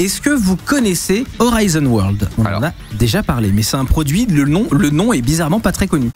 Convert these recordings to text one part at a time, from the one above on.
Est-ce que vous connaissez Horizon World? On en a déjà parlé, mais c'est un produit, le nom est bizarrement pas très connu.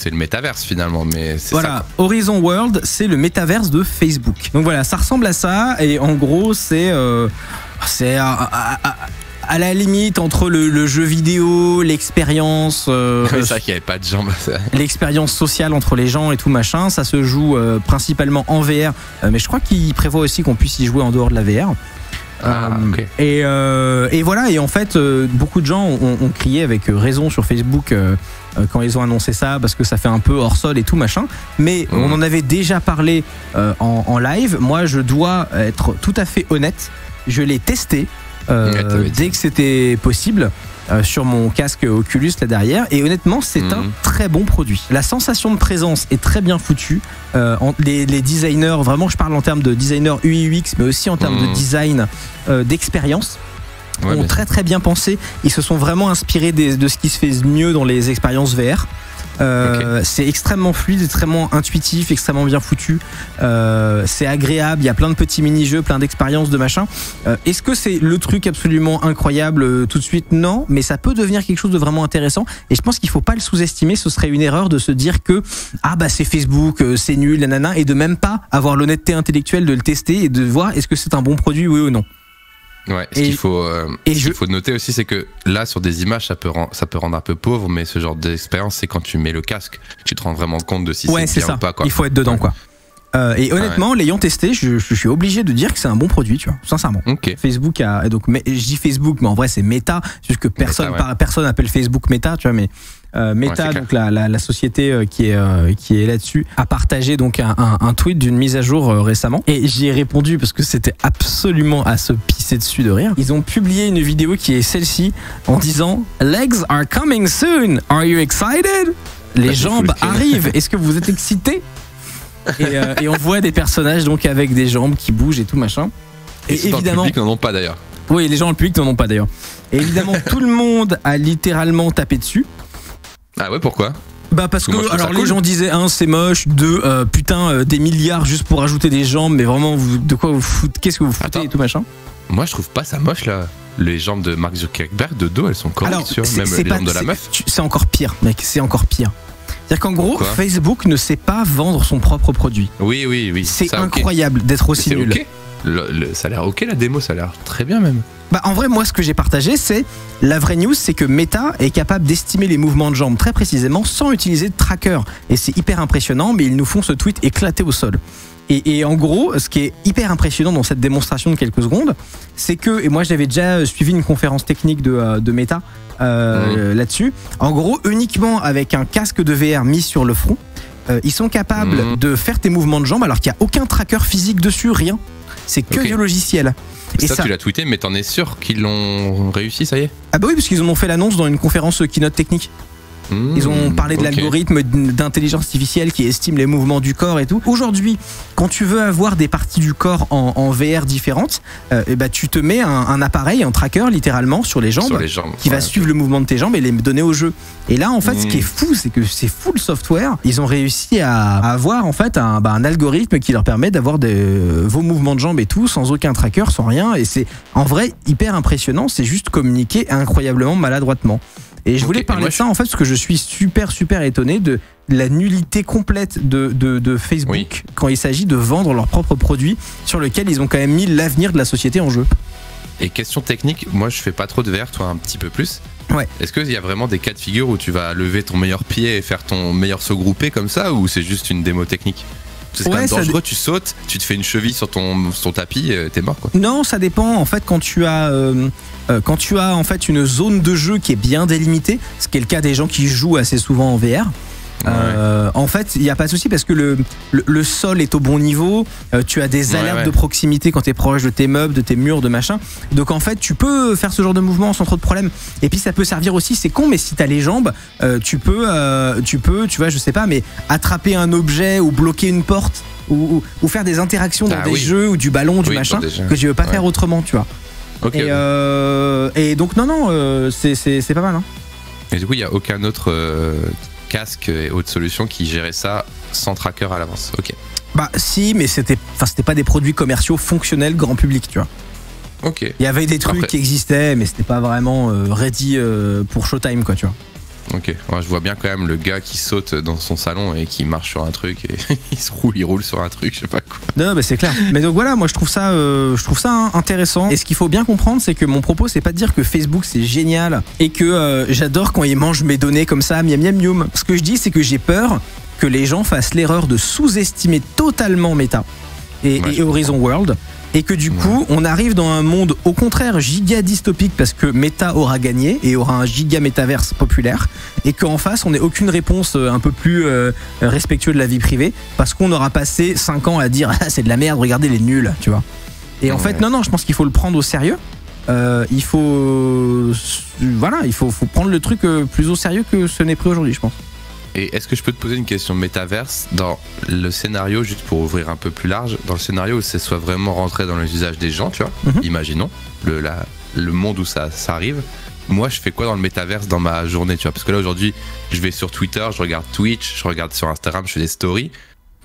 C'est le métaverse finalement, mais c'est ça. Horizon World, c'est le métaverse de Facebook. Donc voilà, ça ressemble à ça, et en gros, c'est à la limite entre le jeu vidéo, l'expérience. C'est ça qu'il n'y avait pas de jambes. L'expérience sociale entre les gens et tout machin, ça se joue principalement en VR, mais je crois qu'il prévoit aussi qu'on puisse y jouer en dehors de la VR. Okay. Et voilà, et en fait beaucoup de gens ont crié avec raison sur Facebook quand ils ont annoncé ça, parce que ça fait un peu hors sol et tout machin, mais on en avait déjà parlé en live. Moi je dois être tout à fait honnête, je l'ai testé dès que c'était possible sur mon casque Oculus là derrière, et honnêtement c'est un très bon produit. La sensation de présence est très bien foutue, les designers, vraiment je parle en termes de designer UI/UX, mais aussi en termes de design d'expérience, ont très bien pensé. Ils se sont vraiment inspirés de ce qui se fait mieux dans les expériences VR. C'est extrêmement fluide, extrêmement intuitif, extrêmement bien foutu, c'est agréable, il y a plein de petits mini-jeux, plein d'expériences, de machin. Est-ce que c'est le truc absolument incroyable tout de suite? Non, mais ça peut devenir quelque chose de vraiment intéressant, et je pense qu'il ne faut pas le sous-estimer. Ce serait une erreur de se dire que ah bah c'est Facebook, c'est nul, nanana, et de même pas avoir l'honnêteté intellectuelle de le tester et de voir est-ce que c'est un bon produit, oui ou non. Ouais, ce qu'il faut, faut noter aussi, c'est que là, sur des images, ça peut rendre un peu pauvre, mais ce genre d'expérience, c'est quand tu mets le casque, tu te rends vraiment compte de si c'est bien ou pas. Quoi. Il faut être dedans, quoi. Et honnêtement, l'ayant testé, je suis obligé de dire que c'est un bon produit, tu vois, sincèrement. Facebook a, donc, je dis Facebook, mais en vrai, c'est Meta, juste que personne appelle Facebook Meta, tu vois, mais Meta, donc la société qui est là-dessus, a partagé donc un tweet d'une mise à jour récemment, et j'y ai répondu parce que c'était absolument à se pisser dessus de rire. Ils ont publié une vidéo qui est celle-ci en disant « Legs are coming soon, are you excited ?» Les jambes arrivent, est-ce que vous êtes excités? Et on voit des personnages donc avec des jambes qui bougent et tout machin. Et évidemment, les gens dans le public n'en ont pas d'ailleurs. Oui, les gens dans le public n'en ont pas d'ailleurs. Et évidemment, tout le monde a littéralement tapé dessus. Ah ouais, pourquoi? Bah parce que moi, alors les gens disaient c'est moche, putain, des milliards juste pour ajouter des jambes, mais vraiment de quoi vous foutez? Qu'est-ce que vous foutez? Attends, et tout machin. Moi je trouve pas ça moche là. Les jambes de Mark Zuckerberg de dos, elles sont correctes, même les jambes de la meuf. C'est encore pire, mec, c'est encore pire. C'est-à-dire qu'en gros, Facebook ne sait pas vendre son propre produit. Oui, oui, oui. C'est incroyable d'être aussi nul. Ça a l'air la démo, ça a l'air très bien même. Bah, en vrai, moi, ce que j'ai partagé, c'est la vraie news, c'est que Meta est capable d'estimer les mouvements de jambes très précisément sans utiliser de tracker. Et c'est hyper impressionnant, mais ils nous font ce tweet éclaté au sol. Et en gros, ce qui est hyper impressionnant dans cette démonstration de quelques secondes, c'est que, et moi j'avais déjà suivi une conférence technique de Meta là-dessus, en gros, uniquement avec un casque de VR mis sur le front, ils sont capables de faire tes mouvements de jambes alors qu'il n'y a aucun tracker physique dessus, rien. C'est que du logiciel. Et ça, tu l'as tweeté, mais t'en es sûr qu'ils l'ont réussi, ça y est? Ah bah oui, parce qu'ils en ont fait l'annonce dans une conférence keynote technique. Ils ont parlé de l'algorithme d'intelligence artificielle qui estime les mouvements du corps et tout. Aujourd'hui, quand tu veux avoir des parties du corps en VR différentes, et bah tu te mets un appareil, un tracker littéralement sur les jambes qui va suivre le mouvement de tes jambes et les donner au jeu. Et là, en fait, ce qui est fou, c'est que c'est full software. Ils ont réussi à avoir en fait un algorithme qui leur permet d'avoir vos mouvements de jambes et tout, sans aucun tracker, sans rien. Et c'est en vrai hyper impressionnant. C'est juste communiqué incroyablement maladroitement. Et je voulais parler de ça en fait parce que je suis super étonné de la nullité complète de Facebook quand il s'agit de vendre leur propre produit sur lequel ils ont quand même mis l'avenir de la société en jeu. Et question technique, moi je fais pas trop de VR, toi un petit peu plus. Ouais. Est-ce qu'il y a vraiment des cas de figure où tu vas lever ton meilleur pied et faire ton meilleur saut groupé comme ça, ou c'est juste une démo technique? C'est quand même dangereux, tu sautes, tu te fais une cheville sur ton tapis, t'es mort quoi. Non, ça dépend en fait quand tu as en fait une zone de jeu qui est bien délimitée, ce qui est le cas des gens qui jouent assez souvent en VR. En fait, il n'y a pas de souci parce que le sol est au bon niveau, tu as des alertes de proximité quand tu es proche de tes meubles, de tes murs, de machin. Donc en fait, tu peux faire ce genre de mouvement sans trop de problème. Et puis ça peut servir aussi, c'est con, mais si tu as les jambes, tu vois, je sais pas, mais attraper un objet ou bloquer une porte ou faire des interactions dans des jeux ou du ballon, du machin, que tu veux pas faire autrement, tu vois. Et donc non, c'est pas mal. Et du coup, il n'y a aucun autre casque et autres solutions qui géraient ça sans tracker à l'avance. Bah si, mais c'était pas des produits commerciaux fonctionnels grand public, tu vois. Ok. Il y avait des trucs qui existaient, mais c'était pas vraiment ready pour Showtime, quoi, tu vois. Ok, ouais, je vois bien quand même le gars qui saute dans son salon et qui marche sur un truc et il roule sur un truc, je sais pas quoi. Non, mais c'est clair. Mais donc voilà, moi je trouve ça intéressant. Et ce qu'il faut bien comprendre, c'est que mon propos, c'est pas de dire que Facebook c'est génial et que j'adore quand ils mangent mes données comme ça, miam miam miam. Ce que je dis, c'est que j'ai peur que les gens fassent l'erreur de sous-estimer totalement Meta et, ouais, et Horizon World. Et que du coup, on arrive dans un monde au contraire giga dystopique parce que Meta aura gagné et aura un giga métaverse populaire et qu'en face, on n'ait aucune réponse un peu plus respectueuse de la vie privée parce qu'on aura passé 5 ans à dire « Ah, c'est de la merde, regardez les nuls », tu vois. Et en fait, non, non, je pense qu'il faut le prendre au sérieux. Il faut... Voilà, il faut prendre le truc plus au sérieux que ce n'est pris aujourd'hui, je pense. Et est-ce que je peux te poser une question métaverse dans le scénario, juste pour ouvrir un peu plus large, dans le scénario où ça soit vraiment rentré dans les usages des gens, tu vois, imaginons le monde où ça arrive, moi je fais quoi dans le métaverse dans ma journée, tu vois, parce que là aujourd'hui je vais sur Twitter, je regarde Twitch, je regarde sur Instagram, je fais des stories,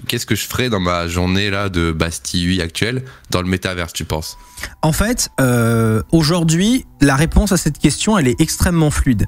qu'est-ce que je ferais dans ma journée là de Bastille actuelle dans le métaverse, tu penses? En fait, aujourd'hui la réponse à cette question elle est extrêmement fluide.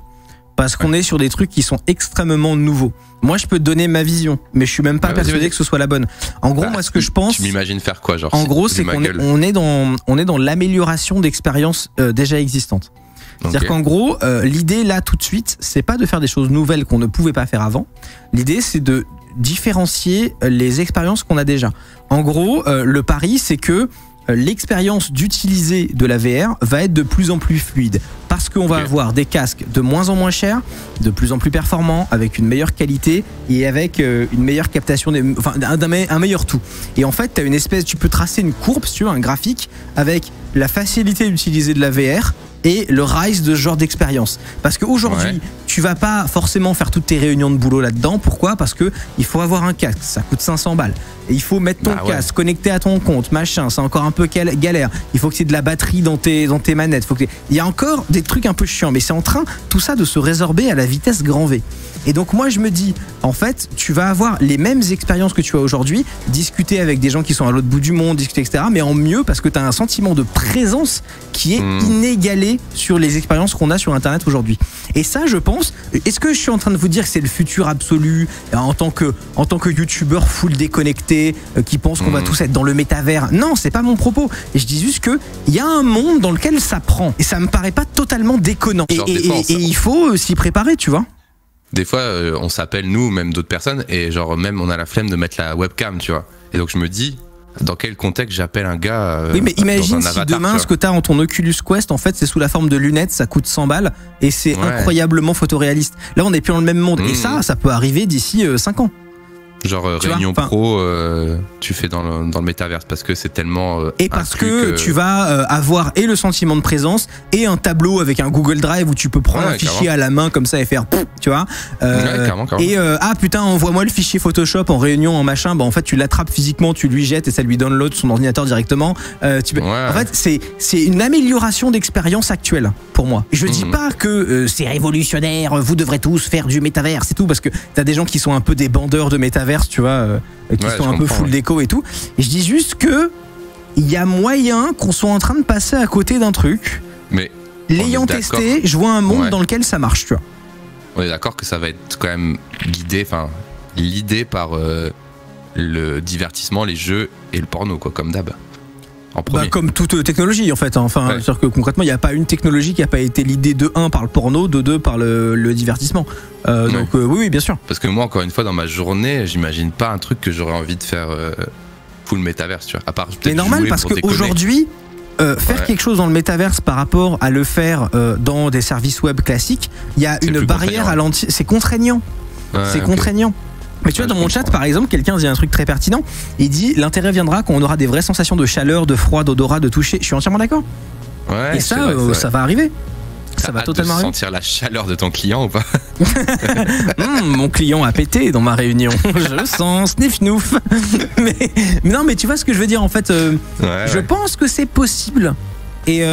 Parce qu'on est sur des trucs qui sont extrêmement nouveaux. Moi, je peux te donner ma vision, mais je suis même pas persuadé que ce soit la bonne. En gros, moi, ce que je pense... Tu m'imagines faire quoi, genre? En gros, c'est qu'on est dans l'amélioration d'expériences déjà existantes. C'est-à-dire qu'en gros, l'idée là, tout de suite, c'est pas de faire des choses nouvelles qu'on ne pouvait pas faire avant. L'idée, c'est de différencier les expériences qu'on a déjà. En gros, le pari, c'est que l'expérience d'utiliser de la VR va être de plus en plus fluide parce qu'on va avoir des casques de moins en moins chers, de plus en plus performants, avec une meilleure qualité et avec une meilleure captation, enfin un meilleur tout. Et en fait, tu as une espèce, tu peux tracer une courbe sur un graphique avec la facilité d'utiliser de la VR et le rise de ce genre d'expérience. Parce qu'aujourd'hui, tu vas pas forcément faire toutes tes réunions de boulot là-dedans. Pourquoi? Parce que il faut avoir un casque, ça coûte 500 balles. Et il faut mettre ton casque, connecter à ton compte, machin, c'est encore un peu galère. Il faut que tu aies de la batterie dans tes manettes. Il y a encore des trucs un peu chiants, mais c'est en train, tout ça, de se résorber à la vitesse grand V. Et donc moi, je me dis, en fait, tu vas avoir les mêmes expériences que tu as aujourd'hui, discuter avec des gens qui sont à l'autre bout du monde, discuter, etc. Mais en mieux, parce que tu as un sentiment de présence qui est inégalé sur les expériences qu'on a sur Internet aujourd'hui. Et ça, je pense, est-ce que je suis en train de vous dire que c'est le futur absolu en tant que youtubeur full déconnecté qui pense qu'on va tous être dans le métavers? Non, c'est pas mon propos. Je dis juste qu'il y a un monde dans lequel ça prend. Et ça me paraît pas totalement déconnant. Et il faut s'y préparer, tu vois. Des fois, on s'appelle nous, même d'autres personnes, et genre même on a la flemme de mettre la webcam, tu vois. Et donc je me dis, dans quel contexte j'appelle un gars oui, mais imagine si demain, ce que t'as en ton Oculus Quest, en fait, c'est sous la forme de lunettes, ça coûte 100 balles, et c'est incroyablement photoréaliste. Là, on n'est plus dans le même monde, et ça peut arriver d'ici 5 ans. Genre réunion pro, tu fais dans le métaverse parce que c'est tellement... et parce que tu vas avoir et le sentiment de présence et un tableau avec un Google Drive où tu peux prendre un fichier à la main comme ça et faire... Tu vois carrément. Et ah putain, envoie-moi le fichier Photoshop en réunion, en machin. Bah en fait, tu l'attrapes physiquement, tu lui jettes et ça lui download son ordinateur directement. En fait, c'est une amélioration d'expérience actuelle pour moi. Je dis pas que c'est révolutionnaire, vous devrez tous faire du métaverse et tout, parce que t'as des gens qui sont un peu des bandeurs de métaverse, tu vois, qui sont un peu full déco et tout. Et je dis juste que il y a moyen qu'on soit en train de passer à côté d'un truc. Mais l'ayant testé, je vois un monde dans lequel ça marche, tu vois. On est d'accord que ça va être quand même guidé, enfin l'idée par le divertissement, les jeux et le porno, quoi, comme d'hab. Bah, comme toute technologie en fait, hein. Enfin, c'est-à-dire que concrètement il n'y a pas une technologie qui n'a pas été l'idée de 1 par le porno, de 2 par le divertissement. Donc oui bien sûr. Parce que moi encore une fois dans ma journée j'imagine pas un truc que j'aurais envie de faire full métaverse, tu vois. À part peut-être. C'est normal parce qu'aujourd'hui faire quelque chose dans le métaverse par rapport à le faire dans des services web classiques, il y a une barrière à l'anti. C'est contraignant. C'est contraignant. Mais tu vois, dans mon chat, par exemple, quelqu'un dit un truc très pertinent. Il dit, l'intérêt viendra quand on aura des vraies sensations de chaleur, de froid, d'odorat, de toucher. Je suis entièrement d'accord. Ouais, et ça, ça va arriver. Ça va totalement arriver. Sentir la chaleur de ton client ou pas? Mon client a pété dans ma réunion. Je le sens, sniff nouf. Mais non, mais tu vois ce que je veux dire en fait. Je pense que c'est possible. Et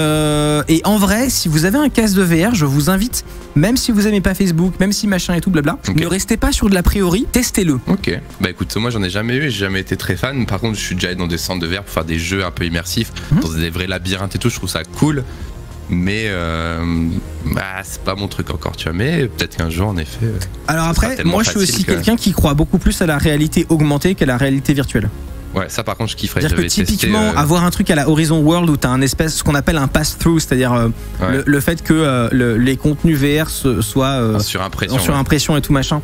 en vrai, si vous avez un casque de VR, je vous invite, même si vous n'aimez pas Facebook, même si machin et tout blabla, ne restez pas sur de l'a priori, testez-le. Ok, bah écoute, moi j'en ai jamais eu, j'ai jamais été très fan. Par contre, je suis déjà allé dans des centres de VR pour faire des jeux un peu immersifs, dans des vrais labyrinthes et tout, je trouve ça cool. Mais bah, c'est pas mon truc encore, tu vois. Mais peut-être qu'un jour, en effet. Alors après, moi je suis aussi quelqu'un qui croit beaucoup plus à la réalité augmentée qu'à la réalité virtuelle. Ouais, ça par contre je kifferais. C'est-à-dire que typiquement avoir un truc à la Horizon World où t'as un espèce, ce qu'on appelle un pass-through, c'est-à-dire le fait que les contenus VR soient en surimpression et tout machin.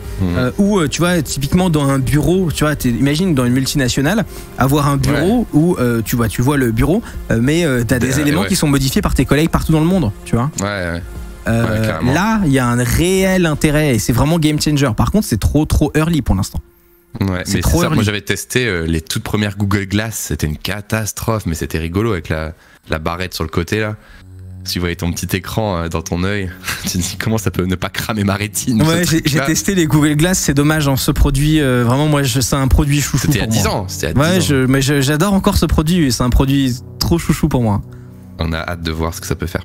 Ou tu vois, typiquement dans un bureau, tu vois, imagine dans une multinationale, avoir un bureau où tu vois le bureau, mais t'as des éléments qui sont modifiés par tes collègues partout dans le monde, tu vois. Là, il y a un réel intérêt et c'est vraiment game changer. Par contre, c'est trop early pour l'instant. Ouais, mais c'est ça, moi j'avais testé les toutes premières Google Glass, c'était une catastrophe, mais c'était rigolo avec la barrette sur le côté là. Si vous voyez ton petit écran dans ton œil, tu te dis comment ça peut ne pas cramer ma rétine. Ouais, j'ai testé les Google Glass, c'est dommage, hein, ce produit, vraiment moi c'est un produit chouchou. C'était à 10 ans, c'était à 10 ans. Ouais, mais j'adore encore ce produit, c'est un produit trop chouchou pour moi. On a hâte de voir ce que ça peut faire.